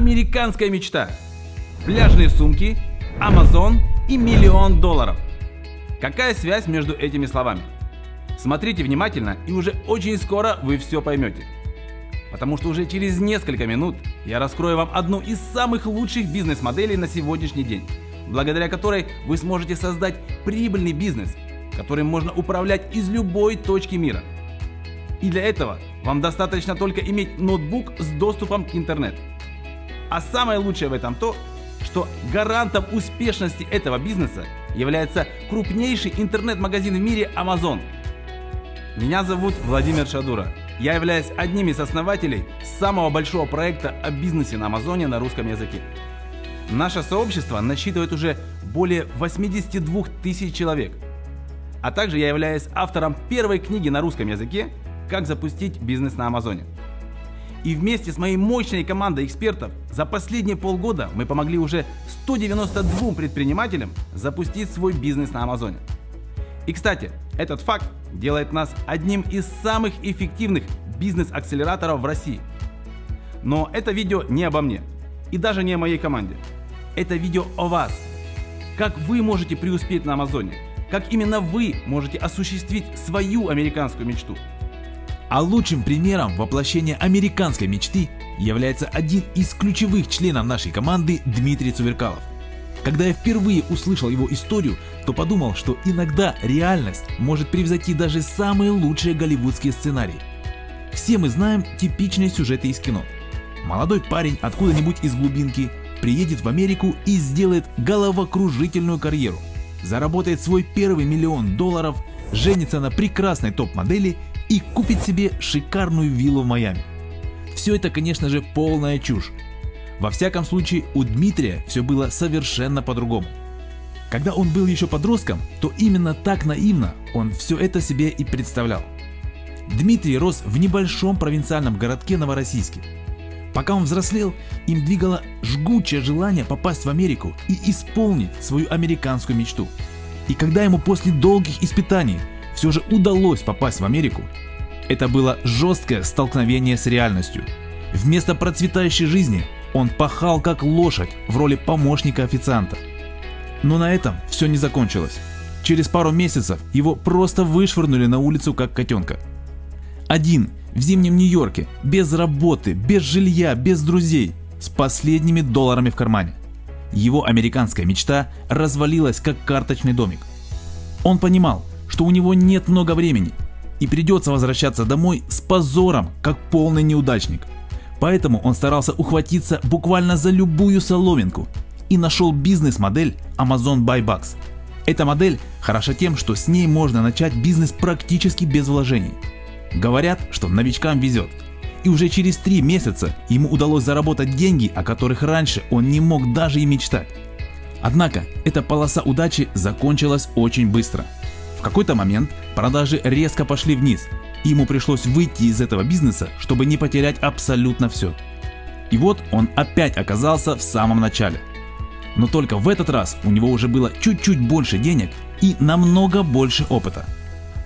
Американская мечта, пляжные сумки, Amazon и $1 000 000. Какая связь между этими словами? Смотрите внимательно, и уже очень скоро вы все поймете. Потому что уже через несколько минут я раскрою вам одну из самых лучших бизнес-моделей на сегодняшний день, благодаря которой вы сможете создать прибыльный бизнес, которым можно управлять из любой точки мира. И для этого вам достаточно только иметь ноутбук с доступом к интернету. А самое лучшее в этом то, что гарантом успешности этого бизнеса является крупнейший интернет-магазин в мире Amazon. Меня зовут Владимир Шадура. Я являюсь одним из основателей самого большого проекта о бизнесе на Амазоне на русском языке. Наше сообщество насчитывает уже более 82 тысяч человек. А также я являюсь автором первой книги на русском языке «Как запустить бизнес на Амазоне». И вместе с моей мощной командой экспертов за последние полгода мы помогли уже 192 предпринимателям запустить свой бизнес на Амазоне. И, кстати, этот факт делает нас одним из самых эффективных бизнес-акселераторов в России. Но это видео не обо мне и даже не о моей команде. Это видео о вас. Как вы можете преуспеть на Амазоне? Как именно вы можете осуществить свою американскую мечту? А лучшим примером воплощения американской мечты является один из ключевых членов нашей команды Дмитрий Цуверкалов. Когда я впервые услышал его историю, то подумал, что иногда реальность может превзойти даже самые лучшие голливудские сценарии. Все мы знаем типичные сюжеты из кино. Молодой парень откуда-нибудь из глубинки приедет в Америку и сделает головокружительную карьеру, заработает свой первый $1 000 000, женится на прекрасной топ-модели и купит себе шикарную виллу в Майами. Все это, конечно же, полная чушь. Во всяком случае, у Дмитрия все было совершенно по-другому. Когда он был еще подростком, то именно так наивно он все это себе и представлял. Дмитрий рос в небольшом провинциальном городке Новороссийске. Пока он взрослел, им двигало жгучее желание попасть в Америку и исполнить свою американскую мечту. И когда ему после долгих испытаний все же удалось попасть в Америку, это было жесткое столкновение с реальностью. Вместо процветающей жизни он пахал как лошадь в роли помощника-официанта. Но на этом все не закончилось. Через пару месяцев его просто вышвырнули на улицу как котенка. Один, в зимнем Нью-Йорке, без работы, без жилья, без друзей, с последними долларами в кармане. Его американская мечта развалилась как карточный домик. Он понимал, что у него нет много времени и придется возвращаться домой с позором, как полный неудачник. Поэтому он старался ухватиться буквально за любую соломинку и нашел бизнес-модель Amazon Buy Box. Эта модель хороша тем, что с ней можно начать бизнес практически без вложений. Говорят, что новичкам везет. И уже через 3 месяца ему удалось заработать деньги, о которых раньше он не мог даже и мечтать. Однако эта полоса удачи закончилась очень быстро. В какой-то момент продажи резко пошли вниз. И ему пришлось выйти из этого бизнеса, чтобы не потерять абсолютно все. И вот он опять оказался в самом начале. Но только в этот раз у него уже было чуть-чуть больше денег и намного больше опыта.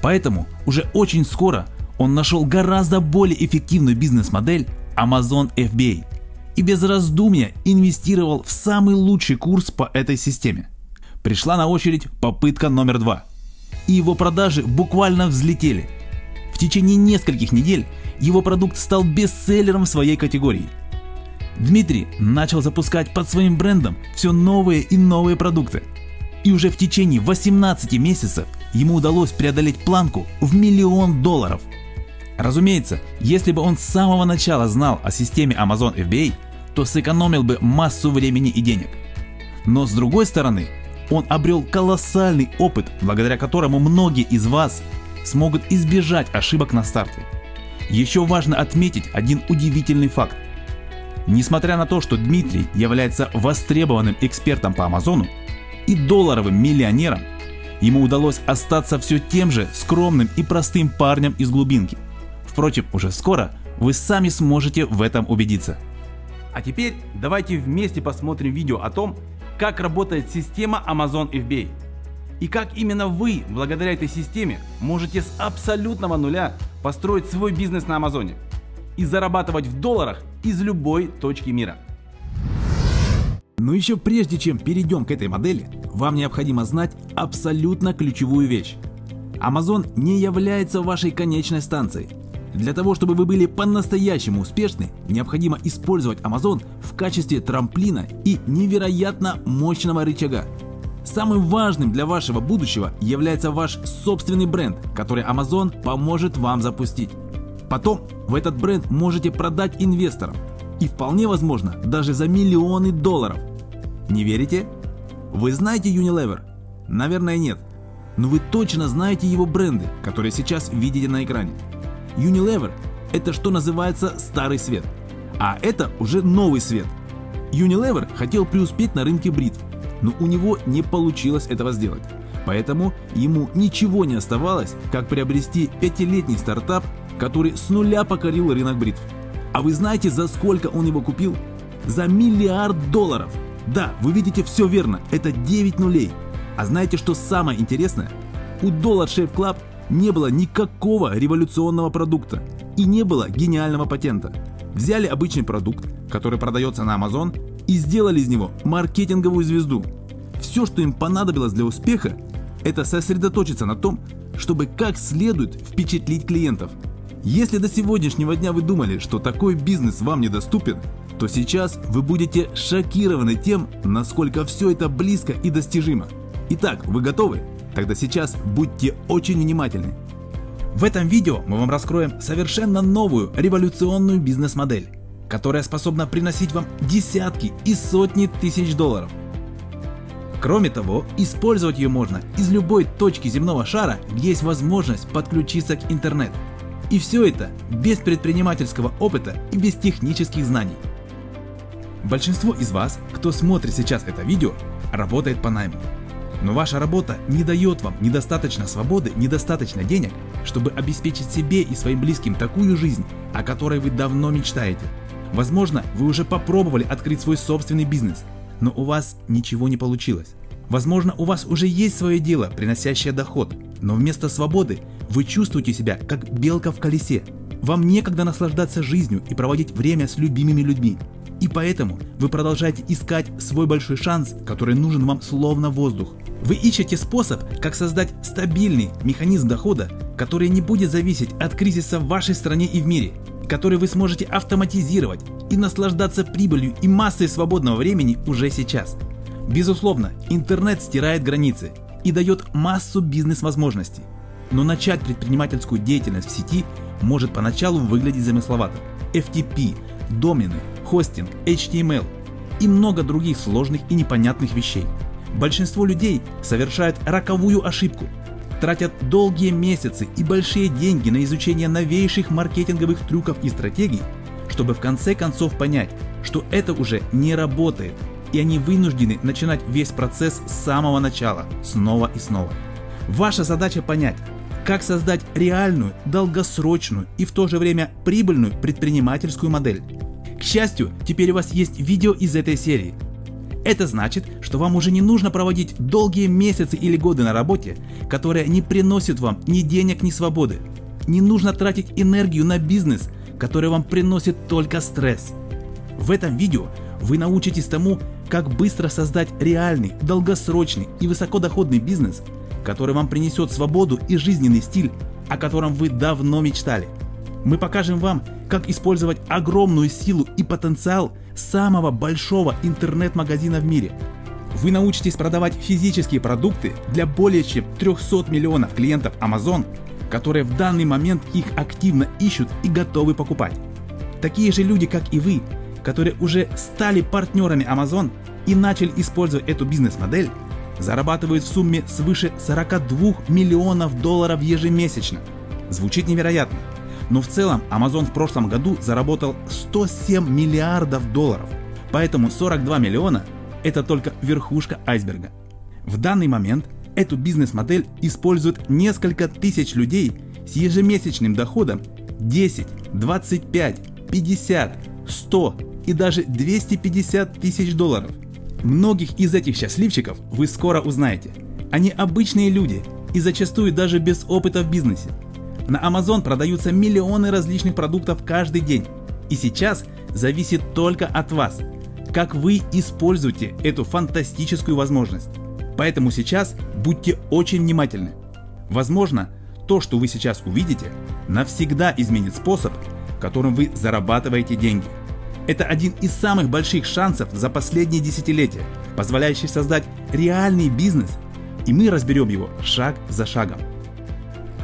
Поэтому уже очень скоро он нашел гораздо более эффективную бизнес-модель Amazon FBA и без раздумья инвестировал в самый лучший курс по этой системе. Пришла на очередь попытка номер 2. И его продажи буквально взлетели. В течение нескольких недель его продукт стал бестселлером в своей категории. Дмитрий начал запускать под своим брендом все новые и новые продукты. И уже в течение 18 месяцев ему удалось преодолеть планку в $1 000 000. Разумеется, если бы он с самого начала знал о системе Amazon FBA, то сэкономил бы массу времени и денег. Но с другой стороны, он обрел колоссальный опыт, благодаря которому многие из вас смогут избежать ошибок на старте. Еще важно отметить один удивительный факт. Несмотря на то, что Дмитрий является востребованным экспертом по Амазону и долларовым миллионером, ему удалось остаться все тем же скромным и простым парнем из глубинки. Впрочем, уже скоро вы сами сможете в этом убедиться. А теперь давайте вместе посмотрим видео о том, как работает система Amazon FBA. И как именно вы, благодаря этой системе, можете с абсолютного нуля построить свой бизнес на Амазоне и зарабатывать в долларах из любой точки мира. Но еще прежде чем перейдем к этой модели, вам необходимо знать абсолютно ключевую вещь. Amazon не является вашей конечной станцией. Для того, чтобы вы были по-настоящему успешны, необходимо использовать Amazon в качестве трамплина и невероятно мощного рычага. Самым важным для вашего будущего является ваш собственный бренд, который Amazon поможет вам запустить. Потом в этот бренд можете продать инвесторам. И вполне возможно, даже за миллионы долларов. Не верите? Вы знаете Unilever? Наверное, нет. Но вы точно знаете его бренды, которые сейчас видите на экране. Unilever – это что называется старый свет, а это уже новый свет. Unilever хотел преуспеть на рынке бритв, но у него не получилось этого сделать. Поэтому ему ничего не оставалось, как приобрести 5-летний стартап, который с нуля покорил рынок бритв. А вы знаете, за сколько он его купил? За $1 миллиард. Да, вы видите все верно, это 9 нулей. А знаете, что самое интересное? У Dollar Shave Club не было никакого революционного продукта и не было гениального патента. Взяли обычный продукт, который продается на Amazon, и сделали из него маркетинговую звезду. Все, что им понадобилось для успеха, это сосредоточиться на том, чтобы как следует впечатлить клиентов. Если до сегодняшнего дня вы думали, что такой бизнес вам недоступен, то сейчас вы будете шокированы тем, насколько все это близко и достижимо. Итак, вы готовы? Тогда сейчас будьте очень внимательны. В этом видео мы вам раскроем совершенно новую революционную бизнес-модель, которая способна приносить вам десятки и сотни тысяч долларов. Кроме того, использовать ее можно из любой точки земного шара, где есть возможность подключиться к интернету. И все это без предпринимательского опыта и без технических знаний. Большинство из вас, кто смотрит сейчас это видео, работает по найму. Но ваша работа не дает вам недостаточно свободы, недостаточно денег, чтобы обеспечить себе и своим близким такую жизнь, о которой вы давно мечтаете. Возможно, вы уже попробовали открыть свой собственный бизнес, но у вас ничего не получилось. Возможно, у вас уже есть свое дело, приносящее доход, но вместо свободы вы чувствуете себя как белка в колесе. Вам некогда наслаждаться жизнью и проводить время с любимыми людьми. И поэтому вы продолжаете искать свой большой шанс, который нужен вам словно воздух. Вы ищете способ, как создать стабильный механизм дохода, который не будет зависеть от кризиса в вашей стране и в мире, который вы сможете автоматизировать и наслаждаться прибылью и массой свободного времени уже сейчас. Безусловно, интернет стирает границы и дает массу бизнес-возможностей. Но начать предпринимательскую деятельность в сети может поначалу выглядеть замысловато. FTP, домены, хостинг, HTML и много других сложных и непонятных вещей. Большинство людей совершают роковую ошибку, тратят долгие месяцы и большие деньги на изучение новейших маркетинговых трюков и стратегий, чтобы в конце концов понять, что это уже не работает, и они вынуждены начинать весь процесс с самого начала, снова и снова. Ваша задача понять, как создать реальную, долгосрочную и в то же время прибыльную предпринимательскую модель. К счастью, теперь у вас есть видео из этой серии. Это значит, что вам уже не нужно проводить долгие месяцы или годы на работе, которая не приносит вам ни денег, ни свободы. Не нужно тратить энергию на бизнес, который вам приносит только стресс. В этом видео вы научитесь тому, как быстро создать реальный, долгосрочный и высокодоходный бизнес, который вам принесет свободу и жизненный стиль, о котором вы давно мечтали. Мы покажем вам, как использовать огромную силу и потенциал самого большого интернет-магазина в мире. Вы научитесь продавать физические продукты для более чем 300 миллионов клиентов Amazon, которые в данный момент их активно ищут и готовы покупать. Такие же люди, как и вы, которые уже стали партнерами Amazon и начали использовать эту бизнес-модель, зарабатывают в сумме свыше $42 миллионов ежемесячно. Звучит невероятно. Но в целом Amazon в прошлом году заработал $107 миллиардов. Поэтому 42 миллиона – это только верхушка айсберга. В данный момент эту бизнес-модель используют несколько тысяч людей с ежемесячным доходом 10, 25, 50, 100 и даже 250 тысяч долларов. Многих из этих счастливчиков вы скоро узнаете. Они обычные люди и зачастую даже без опыта в бизнесе. На Amazon продаются миллионы различных продуктов каждый день. И сейчас зависит только от вас. как вы используете эту фантастическую возможность. Поэтому сейчас будьте очень внимательны. Возможно, то, что вы сейчас увидите, навсегда изменит способ, которым вы зарабатываете деньги. Это один из самых больших шансов за последние десятилетия, позволяющий создать реальный бизнес, и мы разберем его шаг за шагом.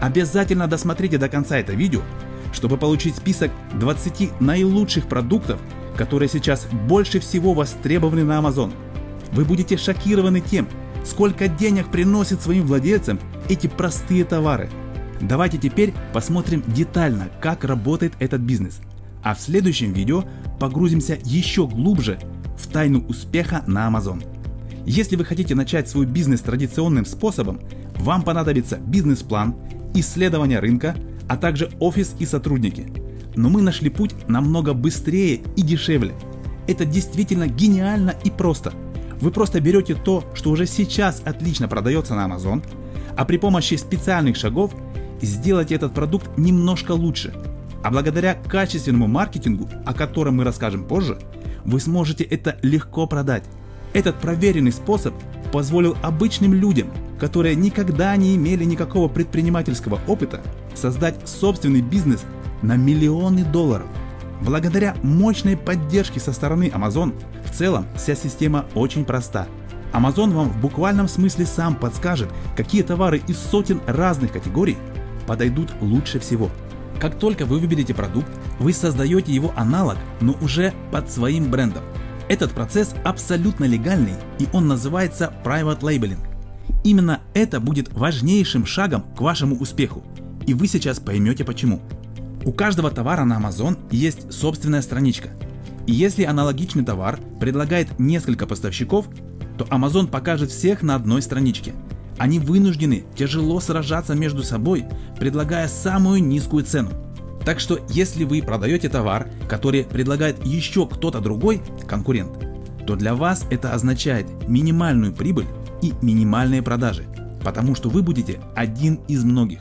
Обязательно досмотрите до конца это видео, чтобы получить список 20 наилучших продуктов, которые сейчас больше всего востребованы на Amazon. Вы будете шокированы тем, сколько денег приносят своим владельцам эти простые товары. Давайте теперь посмотрим детально, как работает этот бизнес. А в следующем видео погрузимся еще глубже в тайну успеха на Amazon. Если вы хотите начать свой бизнес традиционным способом, вам понадобится бизнес-план, исследование рынка, а также офис и сотрудники. Но мы нашли путь намного быстрее и дешевле. Это действительно гениально и просто. Вы просто берете то, что уже сейчас отлично продается на Amazon, а при помощи специальных шагов сделайте этот продукт немножко лучше. А благодаря качественному маркетингу, о котором мы расскажем позже, вы сможете это легко продать. Этот проверенный способ позволил обычным людям, которые никогда не имели никакого предпринимательского опыта, создать собственный бизнес на миллионы долларов. Благодаря мощной поддержке со стороны Amazon, в целом вся система очень проста. Amazon вам в буквальном смысле сам подскажет, какие товары из сотен разных категорий подойдут лучше всего. Как только вы выберете продукт, вы создаете его аналог, но уже под своим брендом. Этот процесс абсолютно легальный, и он называется Private Labeling. Именно это будет важнейшим шагом к вашему успеху, и вы сейчас поймете почему. У каждого товара на Amazon есть собственная страничка. И если аналогичный товар предлагает несколько поставщиков, то Amazon покажет всех на одной страничке. Они вынуждены тяжело сражаться между собой, предлагая самую низкую цену. Так что если вы продаете товар, который предлагает еще кто-то другой, конкурент, то для вас это означает минимальную прибыль и минимальные продажи, потому что вы будете один из многих.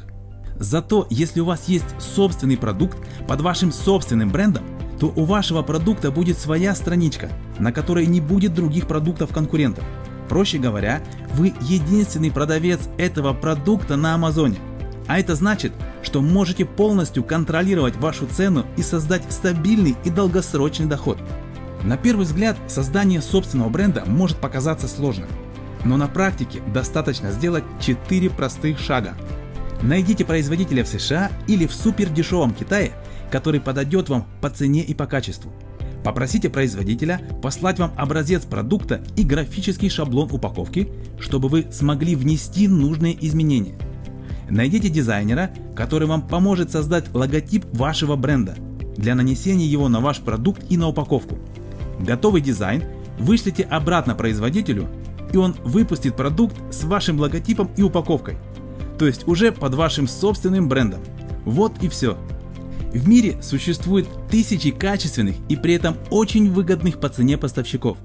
Зато если у вас есть собственный продукт под вашим собственным брендом, то у вашего продукта будет своя страничка, на которой не будет других продуктов-конкурентов. Проще говоря, вы единственный продавец этого продукта на Амазоне. А это значит, что можете полностью контролировать вашу цену и создать стабильный и долгосрочный доход. На первый взгляд, создание собственного бренда может показаться сложным. Но на практике достаточно сделать 4 простых шага. Найдите производителя в США или в супердешевом Китае, который подойдет вам по цене и по качеству. Попросите производителя послать вам образец продукта и графический шаблон упаковки, чтобы вы смогли внести нужные изменения. Найдите дизайнера, который вам поможет создать логотип вашего бренда для нанесения его на ваш продукт и на упаковку. Готовый дизайн вышлите обратно производителю, и он выпустит продукт с вашим логотипом и упаковкой, то есть уже под вашим собственным брендом. Вот и все. В мире существует тысячи качественных и при этом очень выгодных по цене поставщиков.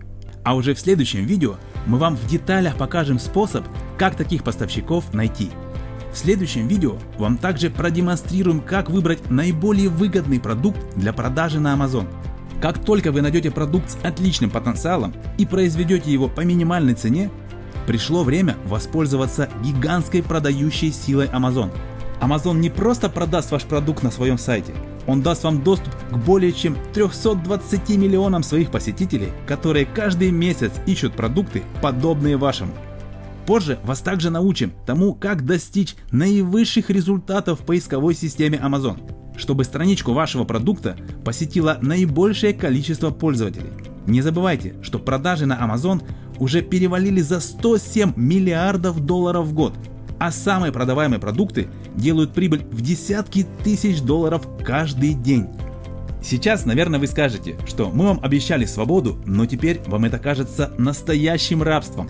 А уже в следующем видео мы вам в деталях покажем способ, как таких поставщиков найти. В следующем видео вам также продемонстрируем, как выбрать наиболее выгодный продукт для продажи на Amazon. Как только вы найдете продукт с отличным потенциалом и произведете его по минимальной цене, пришло время воспользоваться гигантской продающей силой Amazon. Amazon не просто продаст ваш продукт на своем сайте, он даст вам доступ к более чем 320 миллионам своих посетителей, которые каждый месяц ищут продукты, подобные вашему. Позже вас также научим тому, как достичь наивысших результатов в поисковой системе Amazon, чтобы страничку вашего продукта посетило наибольшее количество пользователей. Не забывайте, что продажи на Amazon уже перевалили за 107 миллиардов долларов в год, а самые продаваемые продукты делают прибыль в десятки тысяч долларов каждый день. Сейчас, наверное, вы скажете, что мы вам обещали свободу, но теперь вам это кажется настоящим рабством.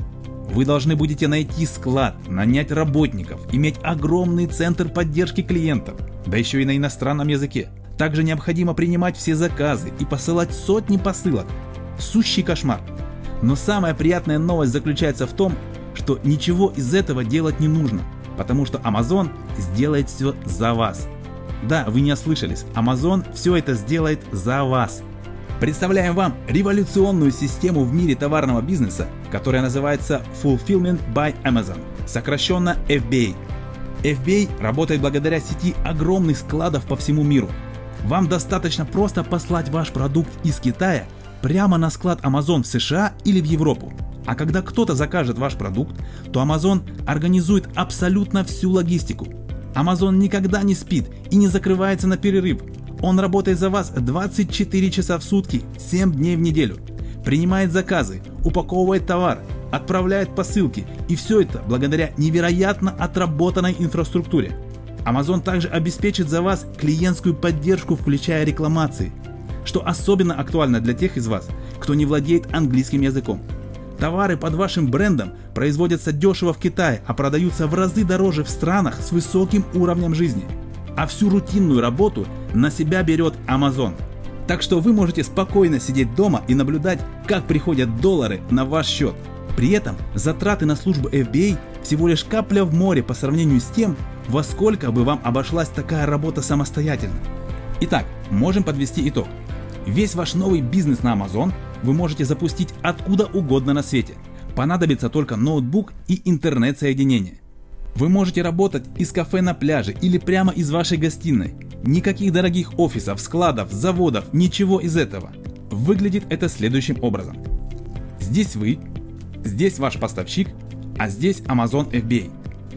Вы должны будете найти склад, нанять работников, иметь огромный центр поддержки клиентов, да еще и на иностранном языке. Также необходимо принимать все заказы и посылать сотни посылок. Сущий кошмар. Но самая приятная новость заключается в том, что ничего из этого делать не нужно, потому что Amazon сделает все за вас. Да, вы не ослышались, Amazon все это сделает за вас. Представляем вам революционную систему в мире товарного бизнеса, которая называется Fulfillment by Amazon, сокращенно FBA. FBA работает благодаря сети огромных складов по всему миру. Вам достаточно просто послать ваш продукт из Китая прямо на склад Amazon в США или в Европу. А когда кто-то закажет ваш продукт, то Amazon организует абсолютно всю логистику. Amazon никогда не спит и не закрывается на перерыв. Он работает за вас 24 часа в сутки, 7 дней в неделю. Принимает заказы, упаковывает товар, отправляет посылки. И все это благодаря невероятно отработанной инфраструктуре. Amazon также обеспечит за вас клиентскую поддержку, включая рекламации, что особенно актуально для тех из вас, кто не владеет английским языком. Товары под вашим брендом производятся дешево в Китае, а продаются в разы дороже в странах с высоким уровнем жизни. А всю рутинную работу на себя берет Amazon. Так что вы можете спокойно сидеть дома и наблюдать, как приходят доллары на ваш счет. При этом затраты на службу FBA всего лишь капля в море по сравнению с тем, во сколько бы вам обошлась такая работа самостоятельно. Итак, можем подвести итог. Весь ваш новый бизнес на Amazon вы можете запустить откуда угодно на свете. Понадобится только ноутбук и интернет-соединение. Вы можете работать из кафе на пляже или прямо из вашей гостиной. Никаких дорогих офисов, складов, заводов, ничего из этого. Выглядит это следующим образом. Здесь вы, здесь ваш поставщик, а здесь Amazon FBA.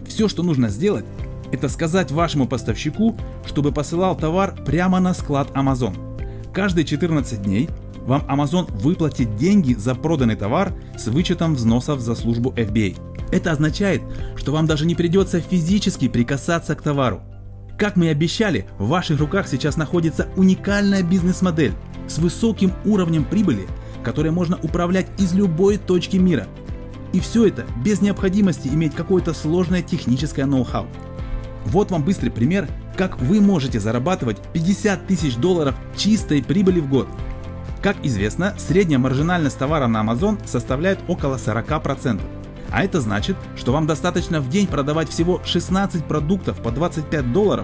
Все, что нужно сделать, это сказать вашему поставщику, чтобы посылал товар прямо на склад Amazon. Каждые 14 дней вам Amazon выплатит деньги за проданный товар с вычетом взносов за службу FBA. Это означает, что вам даже не придется физически прикасаться к товару. Как мы и обещали, в ваших руках сейчас находится уникальная бизнес-модель с высоким уровнем прибыли, которой можно управлять из любой точки мира. И все это без необходимости иметь какое-то сложное техническое ноу-хау. Вот вам быстрый пример, как вы можете зарабатывать $50 000 чистой прибыли в год. Как известно, средняя маржинальность товара на Amazon составляет около 40%. А это значит, что вам достаточно в день продавать всего 16 продуктов по $25,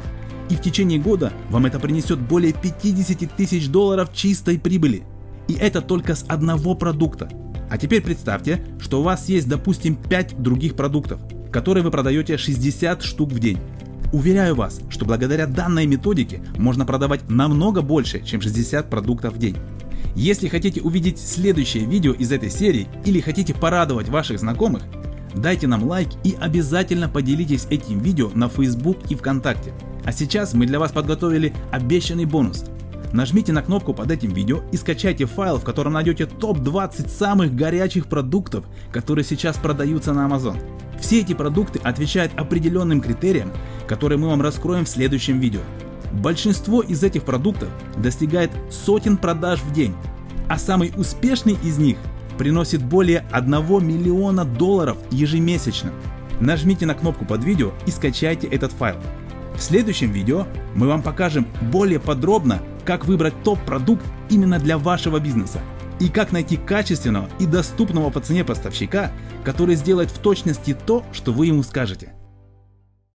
и в течение года вам это принесет более $50 000 чистой прибыли. И это только с одного продукта. А теперь представьте, что у вас есть, допустим, 5 других продуктов, которые вы продаете 60 штук в день. Уверяю вас, что благодаря данной методике можно продавать намного больше, чем 60 продуктов в день. Если хотите увидеть следующее видео из этой серии или хотите порадовать ваших знакомых, дайте нам лайк и обязательно поделитесь этим видео на Facebook и ВКонтакте. А сейчас мы для вас подготовили обещанный бонус. Нажмите на кнопку под этим видео и скачайте файл, в котором найдете топ-20 самых горячих продуктов, которые сейчас продаются на Amazon. Все эти продукты отвечают определенным критериям, которые мы вам раскроем в следующем видео. Большинство из этих продуктов достигает сотен продаж в день, а самый успешный из них приносит более $1 миллиона ежемесячно. Нажмите на кнопку под видео и скачайте этот файл. В следующем видео мы вам покажем более подробно, как выбрать топ-продукт именно для вашего бизнеса и как найти качественного и доступного по цене поставщика, который сделает в точности то, что вы ему скажете.